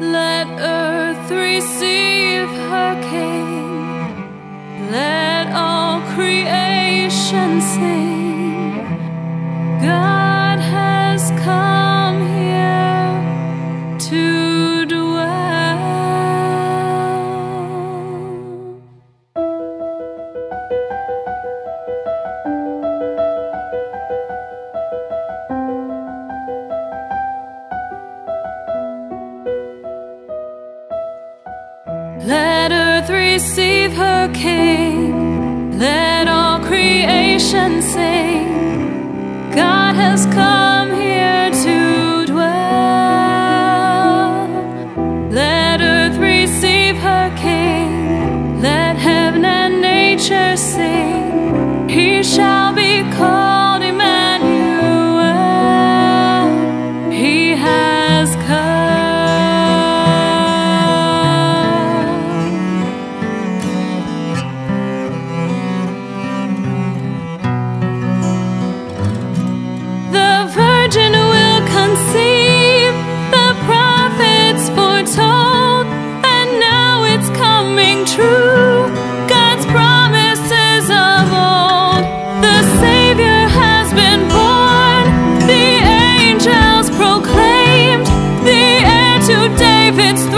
Let earth receive her King. Let all creation sing. God has come here to dwell. Let earth receive her King. Let all creation sing. God has come here to dwell. Let earth receive her King. Let heaven and nature sing. He shall be called Emmanuel. He has come. True, God's promises of old. The Savior has been born. The angels proclaimed. The heir to David's throne.